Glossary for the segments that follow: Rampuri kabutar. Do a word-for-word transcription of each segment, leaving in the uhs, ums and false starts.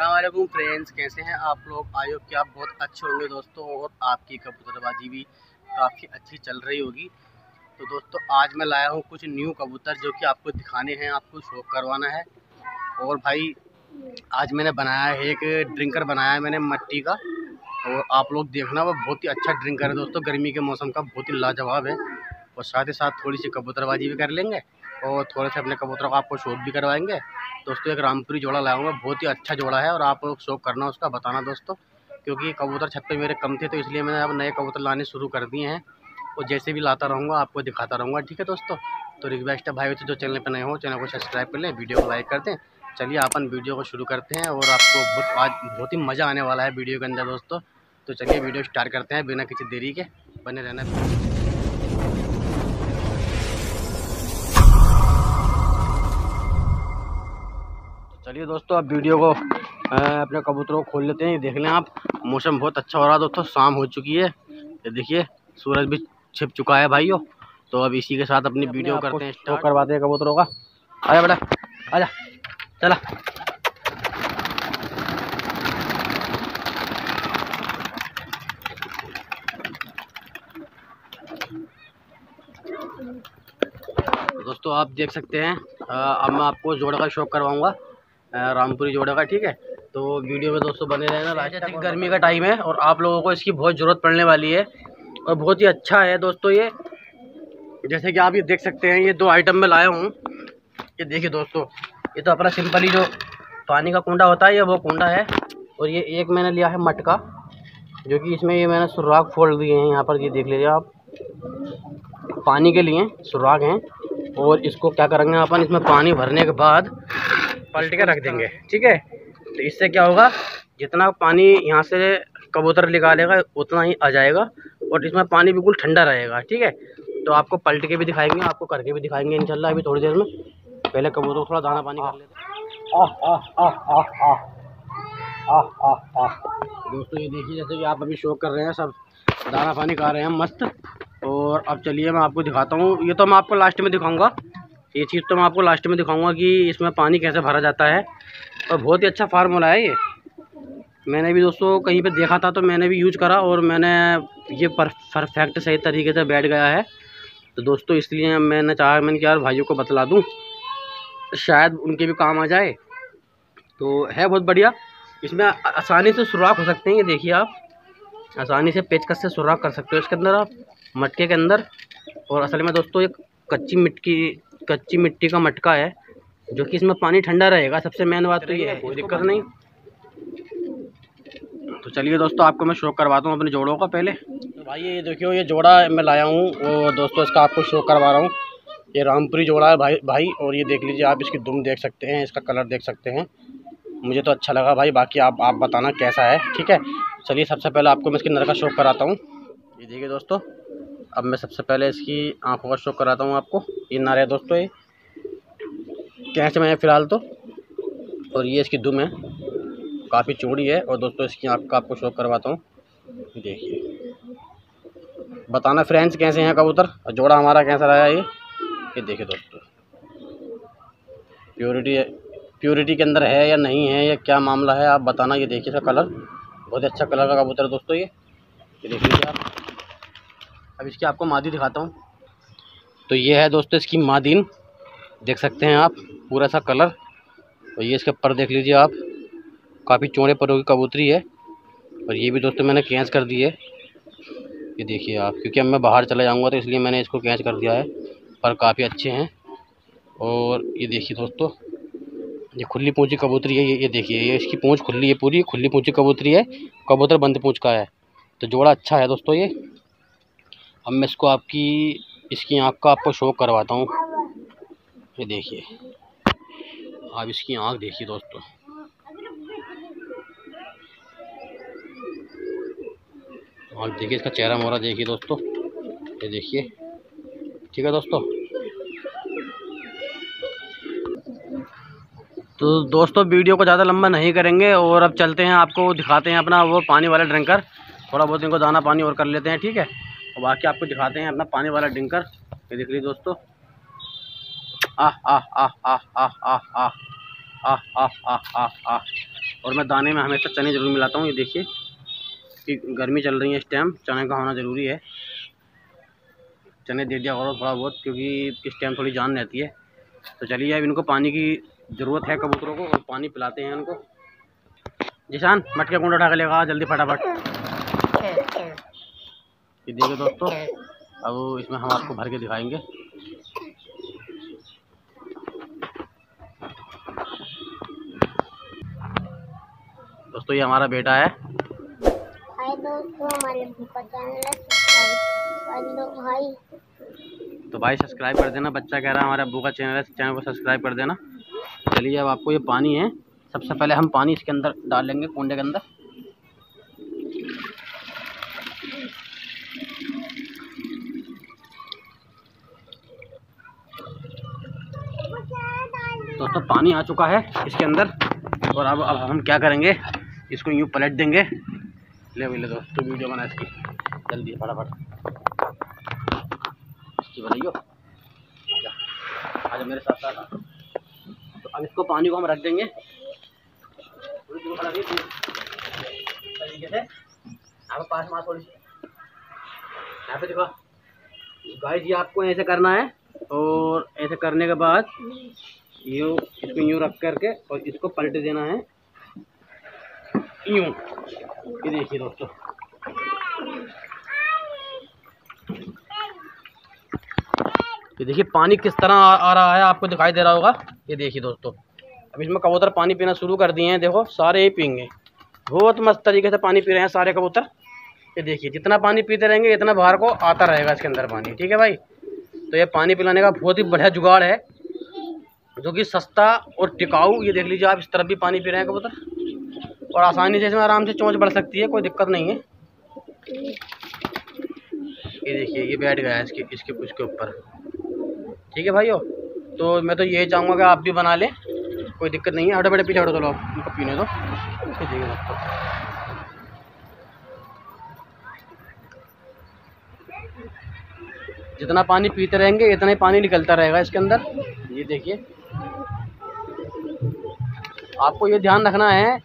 अस्सलाम वालेकुम फ्रेंड्स, कैसे हैं आप लोग। आई होप कि आप बहुत अच्छे होंगे दोस्तों, और आपकी कबूतरबाजी भी काफ़ी अच्छी चल रही होगी। तो दोस्तों आज मैं लाया हूं कुछ न्यू कबूतर जो कि आपको दिखाने हैं, आपको शौक करवाना है। और भाई आज मैंने बनाया है एक ड्रिंकर, बनाया है मैंने मट्टी का, और आप लोग देखना वो बहुत ही अच्छा ड्रिंकर है दोस्तों। गर्मी के मौसम का बहुत ही लाजवाब है, और साथ ही साथ थोड़ी सी कबूतरबाजी भी कर लेंगे और थोड़े से अपने कबूतरों को आपको शौक भी करवाएंगे दोस्तों। एक रामपुरी जोड़ा लाया हुआ, बहुत ही अच्छा जोड़ा है, और आप लोग शौक करना उसका, बताना दोस्तों, क्योंकि कबूतर छत पे मेरे कम थे तो इसलिए मैंने अब नए कबूतर लाने शुरू कर दिए हैं, और जैसे भी लाता रहूँगा आपको दिखाता रहूँगा। ठीक है दोस्तों, तो रिक्वेस्ट है भाई से जो चैनल पर नए हो चैनल को सब्सक्राइब कर लें, वीडियो को लाइक कर दें। चलिए अपन वीडियो को शुरू करते हैं, और आपको बहुत आज बहुत ही मज़ा आने वाला है वीडियो के अंदर दोस्तों। तो चलिए वीडियो स्टार्ट करते हैं बिना किसी देरी के, बने रहना। चलिए दोस्तों अब वीडियो को अपने कबूतरों को खोल लेते हैं। देख लें आप, मौसम बहुत अच्छा हो रहा है दोस्तों, शाम हो चुकी है, ये देखिए सूरज भी छिप चुका है भाइयों। तो अब इसी के साथ अपनी वीडियो करते हैं, स्टॉक करवाते हैं कबूतरों का। आजा बेटा, आजा, चला। दोस्तों आप देख सकते हैं, अब मैं आपको जोड़े का शौक करवाऊँगा, रामपुरी जोड़ा का। ठीक है, तो वीडियो में दोस्तों बने रहना। रास्ते तक गर्मी का टाइम है और आप लोगों को इसकी बहुत ज़रूरत पड़ने वाली है, और बहुत ही अच्छा है दोस्तों ये। जैसे कि आप ये देख सकते हैं, ये दो आइटम में लाया हूँ। ये देखिए दोस्तों, ये तो अपना सिंपली जो पानी का कुंडा होता है ये वो कुंडा है, और ये एक मैंने लिया है मटका, जो कि इसमें ये मैंने सुराख फोड़ दिए हैं यहाँ पर, ये देख लीजिए आप, पानी के लिए सुराख हैं। और इसको क्या करेंगे अपन, इसमें पानी भरने के बाद पलट के रख देंगे। ठीक है, तो इससे क्या होगा, जितना पानी यहाँ से कबूतर निकालेगा उतना ही आ जाएगा, और इसमें पानी बिल्कुल ठंडा रहेगा। ठीक है, तो आपको पलट के भी दिखाएंगे, आपको करके भी दिखाएंगे इंशाल्लाह अभी थोड़ी देर में। पहले कबूतर थोड़ा दाना पानी कर लेते हैं दोस्तों। ये देखिए जैसे कि आप अभी शौक कर रहे हैं, सब दाना पानी खा रहे हैं मस्त। और अब चलिए मैं आपको दिखाता हूँ, ये तो मैं आपको लास्ट में दिखाऊँगा, ये चीज़ तो मैं आपको लास्ट में दिखाऊंगा कि इसमें पानी कैसे भरा जाता है। और बहुत ही अच्छा फार्मूला है ये, मैंने भी दोस्तों कहीं पे देखा था तो मैंने भी यूज करा, और मैंने ये परफेक्ट सही तरीके से बैठ गया है। तो दोस्तों इसलिए मैंने चाहा, मैंने यार भाइयों को बतला दूं, शायद उनके भी काम आ जाए। तो है बहुत बढ़िया, इसमें आसानी से सुराख हो सकते हैं। ये देखिए आप, आसानी से पेचकस से सुराख कर सकते हो इसके अंदर, आप मटके के अंदर। और असल में दोस्तों एक कच्ची मिट्टी कच्ची मिट्टी का मटका है, जो कि इसमें पानी ठंडा रहेगा, सबसे मेन बात तो ये है, कोई दिक्कत नहीं। तो चलिए दोस्तों आपको मैं शौक करवाता हूँ अपने जोड़ों का पहले। तो भाई ये देखियो, ये जोड़ा मैं लाया हूँ, और दोस्तों इसका आपको शौक करवा रहा हूँ। ये रामपुरी जोड़ा है भाई भाई और ये देख लीजिए आप, इसकी दुम देख सकते हैं, इसका कलर देख सकते हैं। मुझे तो अच्छा लगा भाई, बाकी आप आप बताना कैसा है। ठीक है, चलिए सबसे पहले आपको मैं इसकी नर का शौक कराता हूँ। ये देखिए दोस्तों, अब मैं सबसे पहले इसकी आंखों का शौक कराता हूँ आपको। ये नर है दोस्तों, ये कैच में है फ़िलहाल तो, और ये इसकी दुम है, काफ़ी चौड़ी है। और दोस्तों इसकी आँख का आपको शौक करवाता हूँ, देखिए। बताना फ्रेंड्स कैसे हैं कबूतर, और जोड़ा हमारा कैसा रहा है ये। ये देखिए दोस्तों, प्योरिटी प्योरिटी के अंदर है या नहीं है, या क्या मामला है, आप बताना। ये देखिए इसका कलर, बहुत अच्छा कलर का कबूतर है दोस्तों ये। ये देख लीजिए आप, अब इसकी आपको मादी दिखाता हूँ। तो ये है दोस्तों इसकी मादीन, देख सकते हैं आप पूरा सा कलर। और ये इसके पर देख लीजिए आप, काफ़ी चौड़े परों की कबूतरी है। और ये भी दोस्तों मैंने कैंच कर दी है, ये देखिए आप, क्योंकि अब मैं बाहर चला जाऊँगा तो इसलिए मैंने इसको कैंच कर दिया है। पर काफ़ी अच्छे हैं। और ये देखिए दोस्तों, ये खुली पूँछी कबूतरी है, ये ये देखिए, ये इसकी पूँछ खुली है, पूरी खुली पूँछी कबूतरी है, कबूतर बंद पूँछ का है। तो जोड़ा अच्छा है दोस्तों ये। अब मैं इसको आपकी इसकी आँख का आपको शौक करवाता हूँ। ये देखिए आप, इसकी आँख देखिए दोस्तों, आँख देखिए, इसका चेहरा मोहरा देखिए दोस्तों, ये देखिए। ठीक है दोस्तों, तो दोस्तों वीडियो को ज़्यादा लंबा नहीं करेंगे, और अब चलते हैं आपको दिखाते हैं अपना वो पानी वाला ड्रिंकर। थोड़ा बहुत इनको दाना पानी और कर लेते हैं। ठीक है, और बाकी आपको दिखाते हैं अपना पानी वाला ड्रिंकर। ये देख लीजिए दोस्तों, आह आह आह आह आह आह आह आह आह आह आह और मैं दाने में हमेशा चने ज़रूर मिलाता हूँ। ये देखिए कि गर्मी चल रही है इस टाइम, चने का होना ज़रूरी है। चने दे दिया करो थोड़ा बहुत, क्योंकि इस टाइम थोड़ी जान रहती है। तो चलिए अब इनको पानी की ज़रूरत है कबूतरों को, और पानी पिलाते हैं उनको। जिशान मटके कूड़ा उठा के लेगा जल्दी फटाफट। ये देखिए दोस्तों, अब इसमें हम आपको भर के दिखाएंगे। दोस्तों ये हमारा बेटा है। हाय दोस्तों, हमारे तो भाई सब्सक्राइब कर देना, बच्चा कह रहा है हमारा अब्बू का चैनल है, चैनल को सब्सक्राइब कर देना। चलिए अब आपको ये पानी है, सबसे पहले हम पानी इसके अंदर डाल लेंगे कुंडे के अंदर। दोस्तों पानी आ चुका है इसके अंदर, और अब अब हम क्या करेंगे, इसको यूँ पलट देंगे। ले ले दोस्तों वीडियो बना इसकी जल्दी फटाफट, इसकी बनाइयो। आजा आजा मेरे साथ साथ। तो अब इसको पानी को हम रख देंगे तरीके से। आपको पास मार थोड़ी सी यहाँ पे देखो गाइस, ये आपको ऐसे करना है, और ऐसे करने के बाद यूँ इसको यूँ रख करके और इसको पलट देना है यूँ। ये देखिए दोस्तों, ये देखिए पानी किस तरह आ, आ रहा है, आपको दिखाई दे रहा होगा। ये देखिए दोस्तों, अब इसमें कबूतर पानी पीना शुरू कर दिए हैं। देखो सारे ही पीएंगे, बहुत मस्त तरीके से पानी पी रहे हैं सारे कबूतर। ये देखिए जितना पानी पीते रहेंगे इतना बाहर को आता रहेगा इसके अंदर पानी। ठीक है भाई, तो ये पानी पिलाने का बहुत ही बढ़िया जुगाड़ है, जो कि सस्ता और टिकाऊ। ये देख लीजिए आप, इस तरफ भी पानी पी रहे हैं कबूतर, और आसानी से इसमें आराम से चोंच बढ़ सकती है, कोई दिक्कत नहीं है। ये देखिए ये बैठ गया है इसके इसके उसके ऊपर। ठीक है भाइयों, तो मैं तो यही चाहूँगा कि आप भी बना लें, कोई दिक्कत नहीं है। हटो बेटे पीछे हटो, चलो उनको पीने दो। ये देखिए दोस्तों, जितना पानी पीते रहेंगे इतना ही पानी निकलता रहेगा इसके अंदर। ये देखिए, आपको ये ध्यान रखना है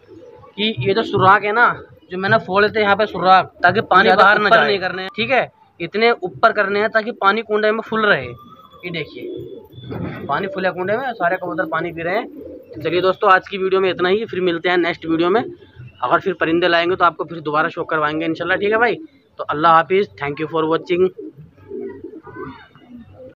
कि ये जो सुराख है ना, जो मैंने फोड़े थे यहाँ पे सुराख, ताकि पानी बाहर ना जाए, नहीं करने हैं। ठीक है, इतने ऊपर करने हैं ताकि पानी कुंडे में फुल रहे। ये देखिए पानी फुल है कुंडे में, सारे कबूतर पानी पी रहे हैं। चलिए दोस्तों आज की वीडियो में इतना ही, फिर मिलते हैं नेक्स्ट वीडियो में। अगर फिर परिंदे लाएंगे तो आपको फिर दोबारा शो करवाएंगे इंशाल्लाह। ठीक है भाई, तो अल्लाह हाफिज़, थैंक यू फॉर वॉचिंग।